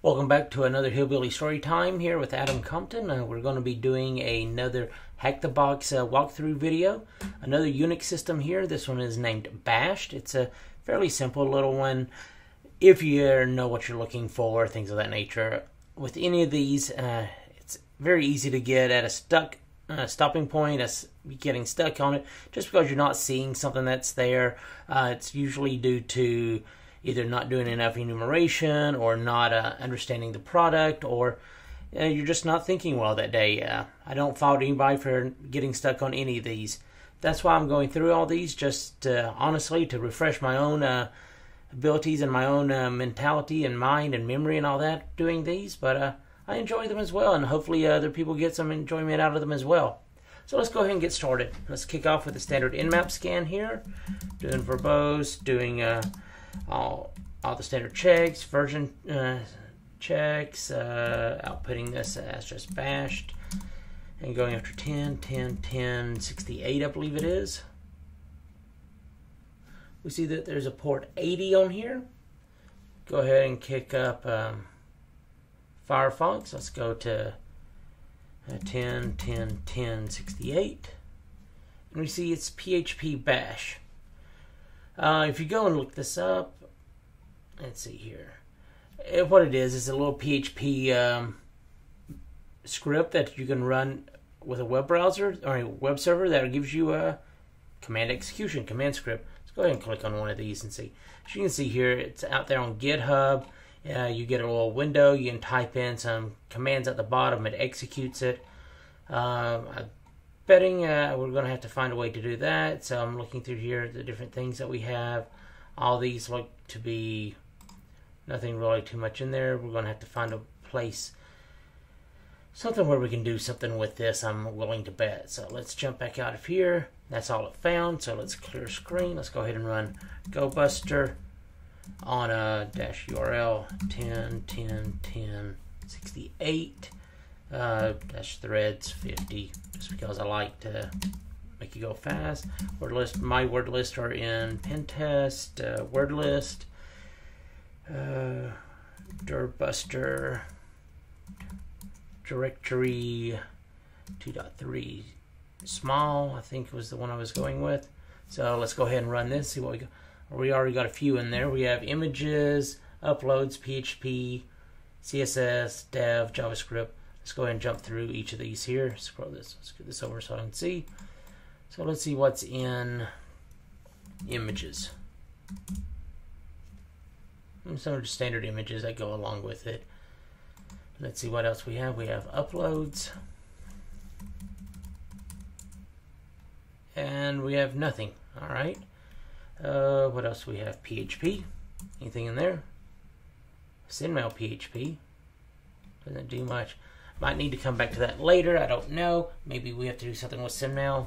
Welcome back to another Hillbilly Storytime here with Adam Compton. We're going to be doing another Hack the Box walkthrough video. Another Unix system here. This one is named Bashed. It's a fairly simple little one if you know what you're looking for, things of that nature. With any of these, it's very easy to get at a stopping point, as getting stuck on it, just because you're not seeing something that's there. It's usually due to either not doing enough enumeration or not understanding the product, or you're just not thinking well that day. I don't fault anybody for getting stuck on any of these. That's why I'm going through all these, just honestly to refresh my own abilities and my own mentality and mind and memory and all that doing these. But I enjoy them as well, and hopefully other people get some enjoyment out of them as well. So let's go ahead and get started. Let's kick off with the standard Nmap scan here, doing verbose, doing all the standard checks, version checks, outputting this as just bashed, and going after 10, 10, 10, 68, I believe it is. We see that there's a port 80 on here. Go ahead and kick up Firefox. Let's go to 10, 10, 10, 68, and we see it's PHP bash. If you go and look this up, let's see here. What it is a little PHP script that you can run with a web browser or a web server that gives you a command execution, command script. Let's go ahead and click on one of these and see. As you can see here, it's out there on GitHub. You get a little window. You can type in some commands at the bottom. It executes it. Betting we're going to have to find a way to do that. So I'm looking through here at the different things that we have. All these look to be nothing really too much in there. We're going to have to find a place, something where we can do something with this, I'm willing to bet. So let's jump back out of here. That's all it found. So let's clear screen. Let's go ahead and run GoBuster on a dash URL 10 10 10 68. Dash threads 50, just because I like to make you go fast. Word list, my word list are in Pentest, word list, DIRBuster, directory 2.3 small, I think was the one I was going with. So let's go ahead and run this, see what we got. We already got a few in there. We have images, uploads, PHP, CSS, dev, JavaScript. Let's go ahead and jump through each of these here. Scroll this. Let's get this over so I can see. So let's see what's in images. And some of the standard images that go along with it. Let's see what else we have. We have uploads. And we have nothing. All right. What else we have? PHP. Anything in there? Sendmail PHP. Doesn't do much. Might need to come back to that later. I don't know. Maybe we have to do something with Sendmail.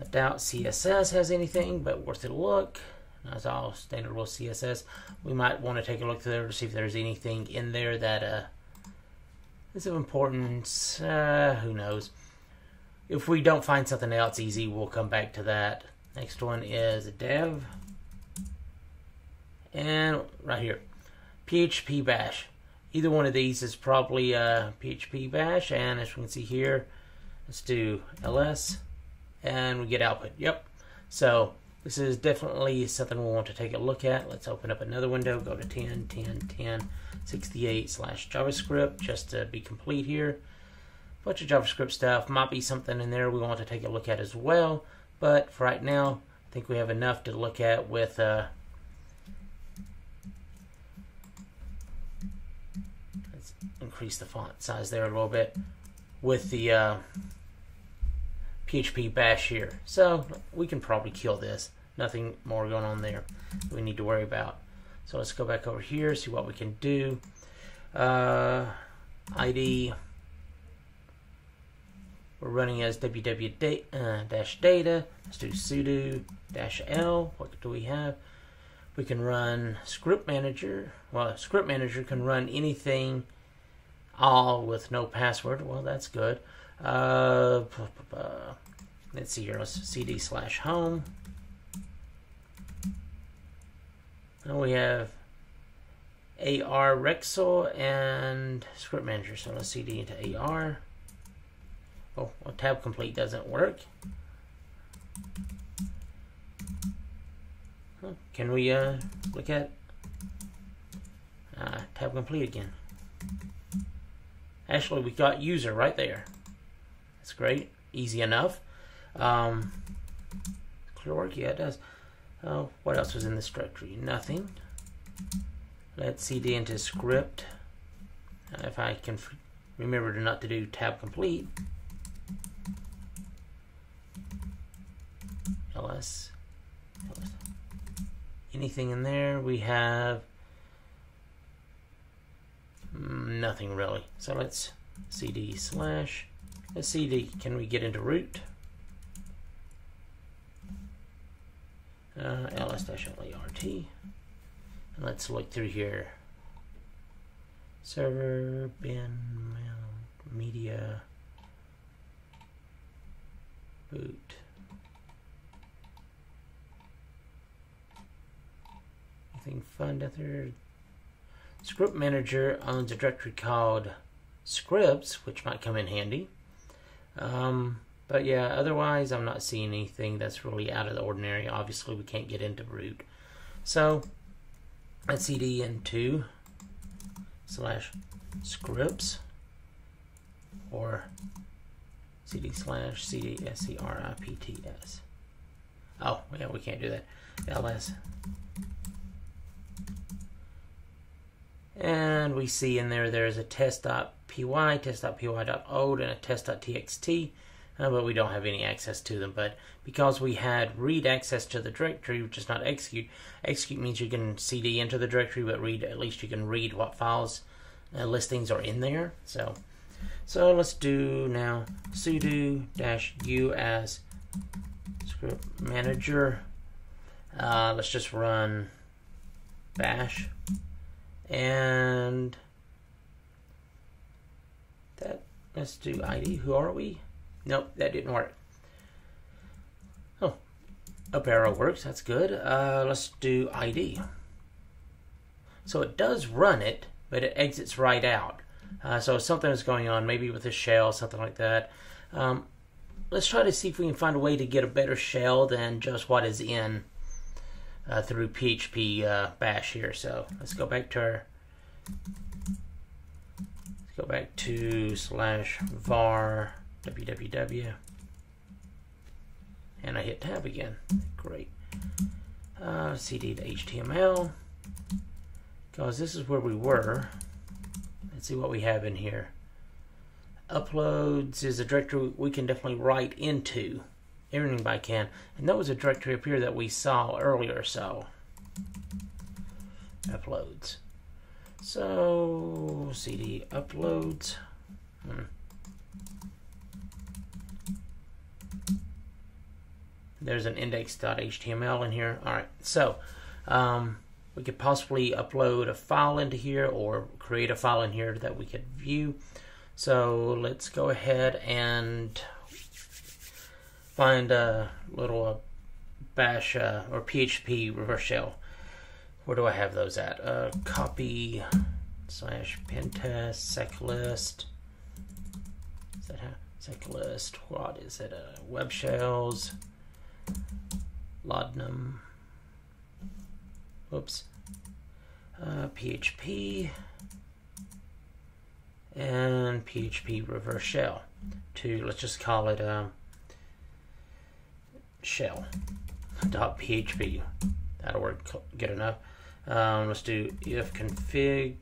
I doubt CSS has anything, but worth a look. That's all standard rule CSS. We might want to take a look there to see if there's anything in there that is of importance. Who knows? If we don't find something else easy, we'll come back to that. Next one is dev. And right here, PHP bash. Either one of these is probably PHP bash, and as we can see here, let's do ls, and we get output. Yep. So this is definitely something we'll want to take a look at. Let's open up another window, go to 10, 10, 10, 68 / JavaScript, just to be complete here. Bunch of JavaScript stuff. Might be something in there we want to take a look at as well, but for right now, I think we have enough to look at with increase the font size there a little bit with the PHP bash here. So we can probably kill this. Nothing more going on there we need to worry about. So let's go back over here, see what we can do. ID. We're running as www-data. Let's do sudo -l. What do we have? We can run script manager. Well, script manager can run anything, all with no password. Well, that's good. Let's see here. Let's cd /home. And we have AR Rexel and Script Manager. So let's CD into AR. Oh, well, tab complete doesn't work. Can we look at tab complete again? Actually, we got user right there. That's great, easy enough. Clear work, yeah, it does. Oh, what else was in this directory? Nothing. Let's cd into script. If I can remember not to do tab complete. LS. Anything in there? We have nothing really. So let's cd slash. Let's cd. Can we get into root? ls-lart. And let's look through here. Server, bin, mount, media, boot. Anything fun down there? Script Manager owns a directory called scripts, which might come in handy. But yeah, otherwise I'm not seeing anything that's really out of the ordinary. Obviously we can't get into root. So let's cd into slash scripts or cd slash cd scripts. Oh yeah, we can't do that. ls. And we see in there, there's a test.py, test.py.old, and a test.txt, but we don't have any access to them. But because we had read access to the directory, which is not execute, execute means you can cd into the directory, but read, at least you can read what files listings are in there. So let's do now sudo -u as script manager. Let's just run bash. And that, let's do ID. Who are we? Nope, that didn't work. Oh, up arrow works. That's good. Let's do ID. So it does run it, but it exits right out. So something is going on, maybe with a shell, something like that. Let's try to see if we can find a way to get a better shell than just what is in. Through PHP bash here. So let's go back to our, let's go back to slash var www, and I hit tab again. Great. Cd to HTML, because this is where we were. Let's see what we have in here. Uploads is a directory we can definitely write into. Everything by can, and that was a directory up here that we saw earlier. So uploads. So cd uploads. There's an index.html in here. All right, so we could possibly upload a file into here or create a file in here that we could view. So let's go ahead and find a little bash or PHP reverse shell. Where do I have those at? Copy slash pentest seclist. Is that how? Seclist. What is it? Web shells. Laudanum. Whoops. PHP. And PHP reverse shell. Let's just call it. Shell.php. That'll work good enough. Let's do if config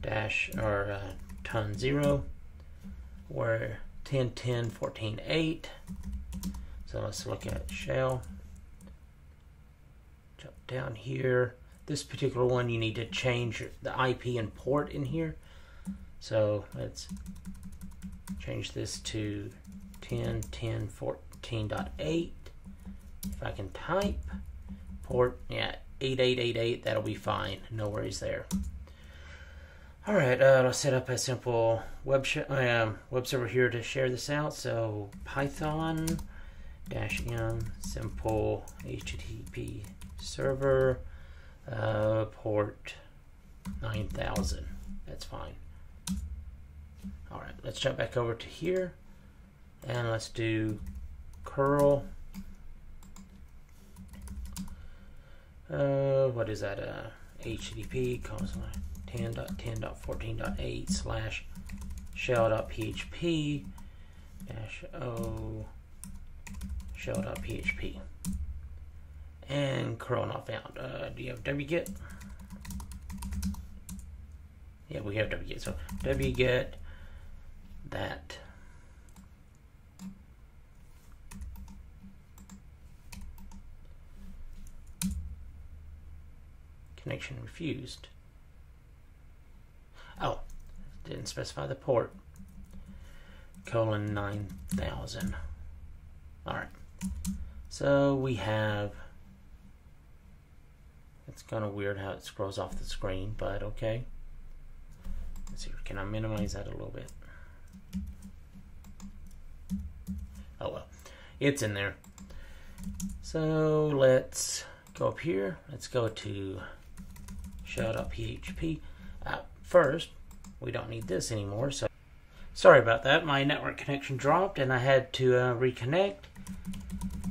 dash or ton 0 or 10 10 14 8. So let's look at shell. Jump down here. This particular one you need to change the IP and port in here. So let's change this to 10.10.14.8. If I can type port, yeah, 8888, that'll be fine. No worries there. All right, I'll set up a simple web server here to share this out. So python -m simple http server port 9000. That's fine. All right, let's jump back over to here and let's do curl. What is that? http://shell.php -o shell.php and curl not found. Do you have wget? Yeah, we have wget. So wget that. Connection refused. Oh, didn't specify the port. :9000. All right. So we have. It's kind of weird how it scrolls off the screen, but okay. Let's see. Can I minimize that a little bit? Oh well, it's in there. So let's go up here. Let's go to shell.php. First, we don't need this anymore. So sorry about that. My network connection dropped, and I had to reconnect.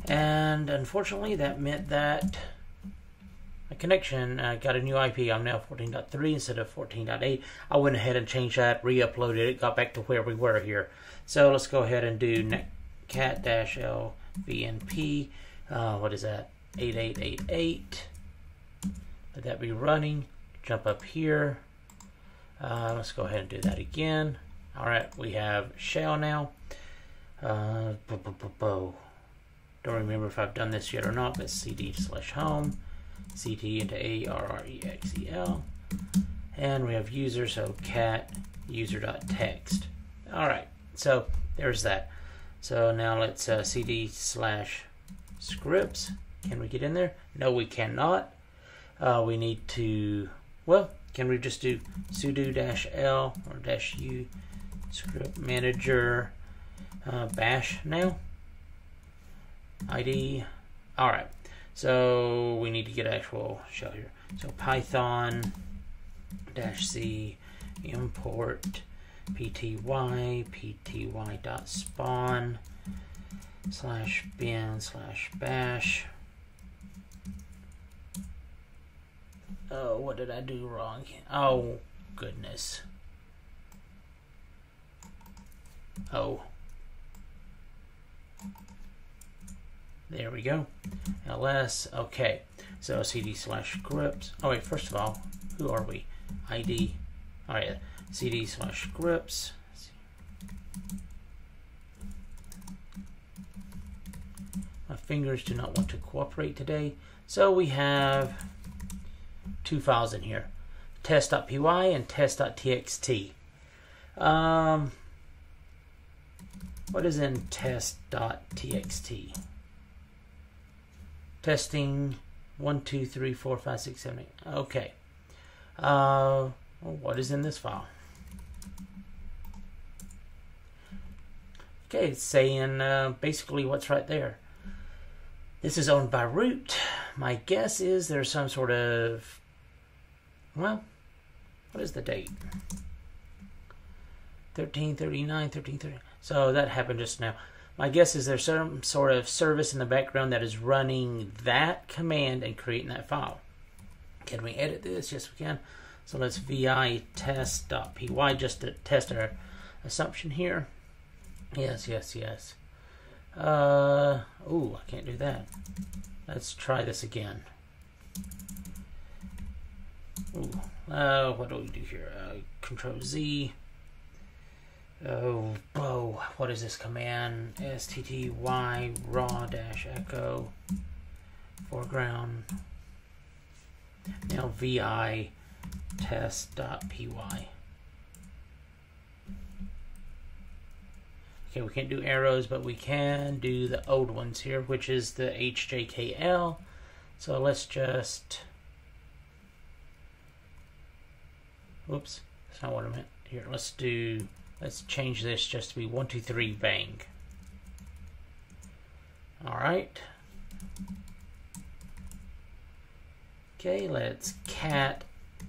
And unfortunately, that meant that my connection got a new IP. I'm now 14.3 instead of 14.8. I went ahead and changed that, re-uploaded it, got back to where we were here. So let's go ahead and do cat-lvnp. What is that? 8888. Let that be running. Jump up here. Let's go ahead and do that again. All right, we have shell now. Don't remember if I've done this yet or not, but cd/home, ct into arrexel, and we have user, so cat user.text. All right, so there's that. So now let's cd/scripts. Can we get in there? No, we cannot. We need to, well, can we just do sudo -l or -u script manager bash now? ID. All right. So we need to get actual shell here. So python -c import pty.spawn /bin/bash. Oh, what did I do wrong? Oh, goodness. Oh. There we go. LS. Okay. So cd/scripts. Oh, wait. First of all, who are we? ID. All right. cd/scripts. My fingers do not want to cooperate today. So we have two files in here, test.py and test.txt. What is in test.txt? Testing 1, 2, 3, 4, 5, 6, 7, 8. Okay. What is in this file? Okay, it's saying basically what's right there. This is owned by root. My guess is there's some sort of, well, what is the date? 1339, 1330. So that happened just now. My guess is there's some sort of service in the background that is running that command and creating that file. Can we edit this? Yes, we can. So let's vi test.py just to test our assumption here. Yes, yes, yes. Oh, I can't do that. Let's try this again. Ooh, what do we do here? Control-Z. Oh, whoa, what is this command? stty raw-echo foreground. Now vi test.py. Okay, we can't do arrows, but we can do the old ones here, which is the hjkl. So let's just, whoops, that's not what I meant. Here, let's do, let's change this just to be 1, 2, 3 bang. All right. Okay, let's cat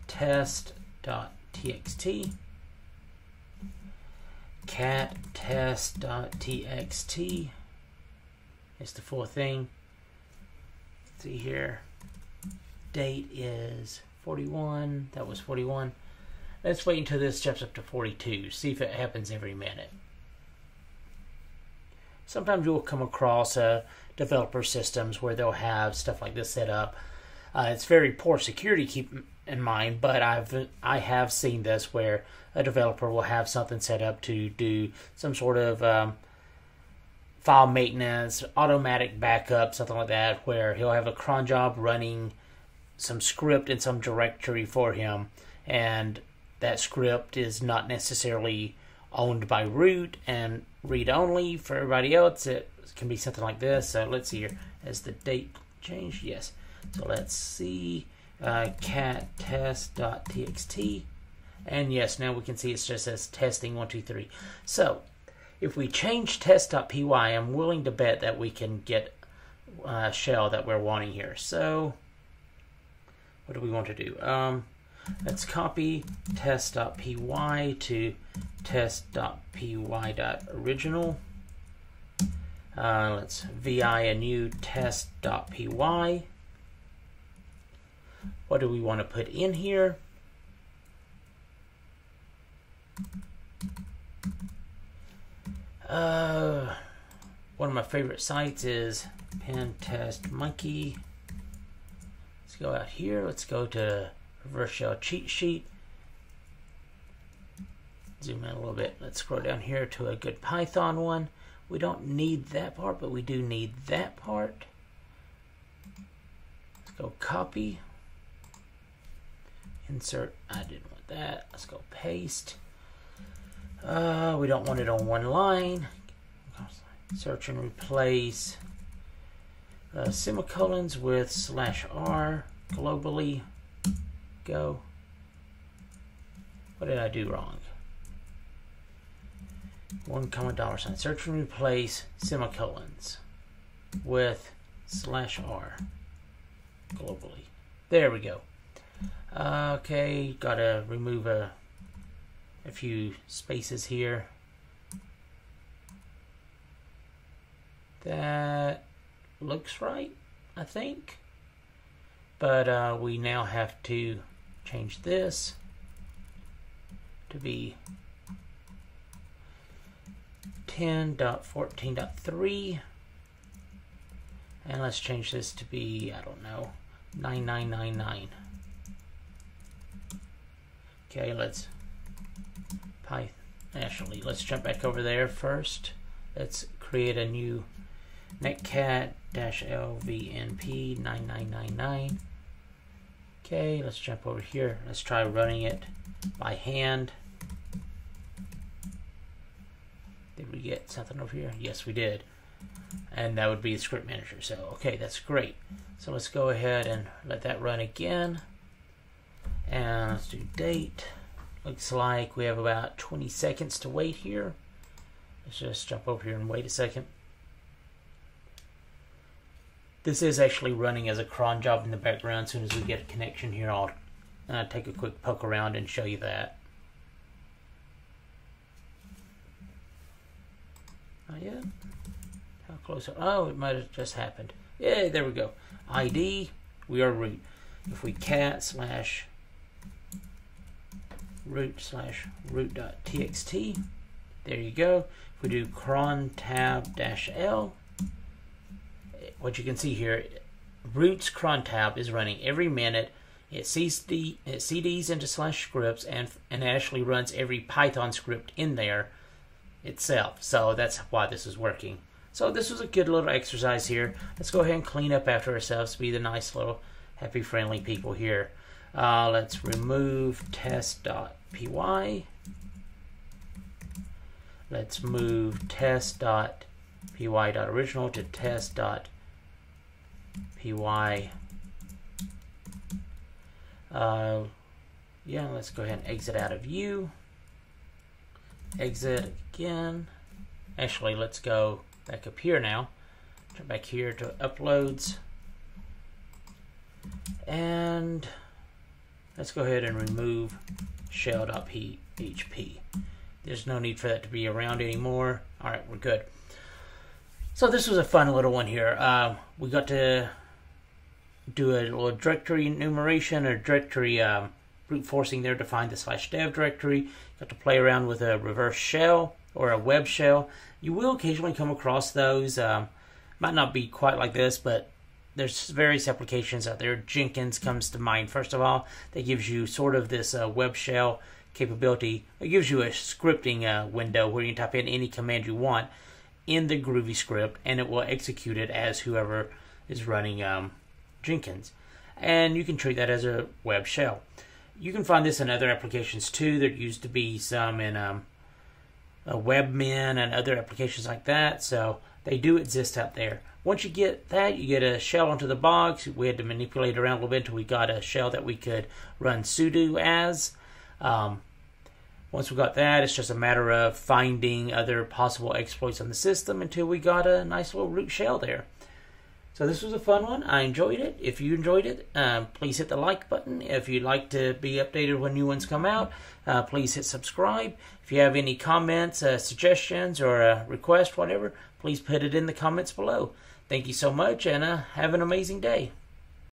test.txt. Cat test.txt is the full thing. Let's see here. Date is 41. That was 41. Let's wait until this jumps up to 42. See if it happens every minute. Sometimes you'll come across developer systems where they'll have stuff like this set up. It's very poor security, keep in mind, but I have seen this where a developer will have something set up to do some sort of file maintenance, automatic backup, something like that, where he'll have a cron job running some script in some directory for him, and that script is not necessarily owned by root and read only. For everybody else, it can be something like this. So let's see here, has the date changed? Yes. So let's see, cat test.txt, and yes, now we can see it just says testing 1, 2, 3. So if we change test.py, I'm willing to bet that we can get a shell that we're wanting here. So what do we want to do? Let's copy test.py to test.py.original. Let's vi a new test.py. What do we want to put in here? One of my favorite sites is PentestMonkey. Let's go out here. Let's go to reverse shell cheat sheet. Zoom in a little bit. Let's scroll down here to a good Python one. We don't need that part, but we do need that part. Let's go copy. Insert, I didn't want that. Let's go paste. We don't want it on one line. Search and replace semicolons with /r globally. Go. What did I do wrong? $.$ Search and replace semicolons with /r globally. There we go. Okay, gotta remove a few spaces here. That looks right, I think. But we now have to change this to be 10.14.3. And let's change this to be, I don't know, 9999. Okay, let's Python. Actually, let's jump back over there first. Let's create a new netcat -lvnp 9999. Okay, let's jump over here. Let's try running it by hand. Did we get something over here? Yes, we did. And that would be the script manager. So, okay, that's great. So let's go ahead and let that run again. And let's do date. Looks like we have about 20 seconds to wait here. Let's just jump over here and wait a second. This is actually running as a cron job in the background. As soon as we get a connection here, I'll take a quick poke around and show you that. Not yet. How close? Oh, it might have just happened. Yay, there we go. ID, we are root. If we cat /root/root.txt, there you go. If we do cron tab -l, what you can see here, root's cron tab is running every minute. It cds into /scripts and actually runs every Python script in there itself. So that's why this is working. So this was a good little exercise here. Let's go ahead and clean up after ourselves. Be the nice little happy friendly people here. Let's remove test.py. Let's move test.py.original to test.py. Yeah, let's go ahead and exit out of view. Exit again. Actually, let's go back up here now. Turn back here to uploads. And let's go ahead and remove shell.php. There's no need for that to be around anymore. All right, we're good. So this was a fun little one here. We got to do a little directory enumeration, or directory brute forcing there to find the /dev directory. Got to play around with a reverse shell or a web shell. You will occasionally come across those. Might not be quite like this, but there's various applications out there. Jenkins comes to mind, first of all. That gives you sort of this web shell capability. It gives you a scripting window where you can type in any command you want in the Groovy script, and it will execute it as whoever is running Jenkins. And you can treat that as a web shell. You can find this in other applications too. There used to be some in Webmin and other applications like that, so they do exist out there. Once you get that, you get a shell onto the box. We had to manipulate around a little bit until we got a shell that we could run sudo as. Once we got that, it's just a matter of finding other possible exploits on the system until we got a nice little root shell there. So this was a fun one. I enjoyed it. If you enjoyed it, please hit the like button. If you'd like to be updated when new ones come out, please hit subscribe. If you have any comments, suggestions, or requests, whatever, please put it in the comments below. Thank you so much, and have an amazing day.